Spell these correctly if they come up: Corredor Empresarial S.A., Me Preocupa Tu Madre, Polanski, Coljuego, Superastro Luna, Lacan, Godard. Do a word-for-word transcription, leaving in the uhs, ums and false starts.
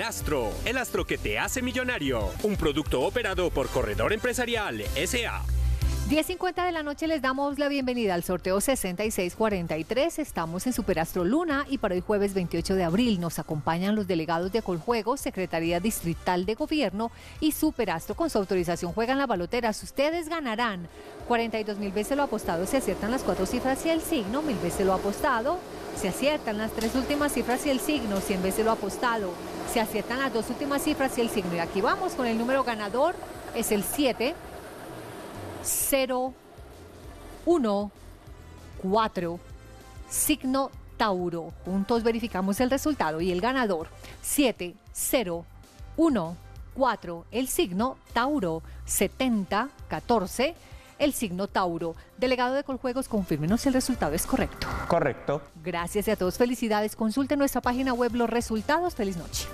Superastro, el astro que te hace millonario. Un producto operado por Corredor Empresarial S A diez cincuenta de la noche les damos la bienvenida al sorteo sesenta y seis cuarenta y tres. Estamos en Superastro Luna y para hoy jueves veintiocho de abril nos acompañan los delegados de Coljuego, Secretaría Distrital de Gobierno y Superastro. Con su autorización juegan las baloteras. Ustedes ganarán cuarenta y dos mil veces lo apostado si aciertan las cuatro cifras y el signo, mil veces lo apostado si aciertan las tres últimas cifras y el signo, cien veces lo apostado si aciertan las dos últimas cifras y el signo. Y aquí vamos con el número ganador, es el siete cero uno cuatro, signo Tauro. Juntos verificamos el resultado y el ganador siete cero uno cuatro, el signo Tauro, setenta catorce, el signo Tauro. Delegado de Coljuegos, confírmenos si el resultado es correcto. Correcto. Gracias y a todos felicidades. Consulte nuestra página web los resultados. Feliz noche.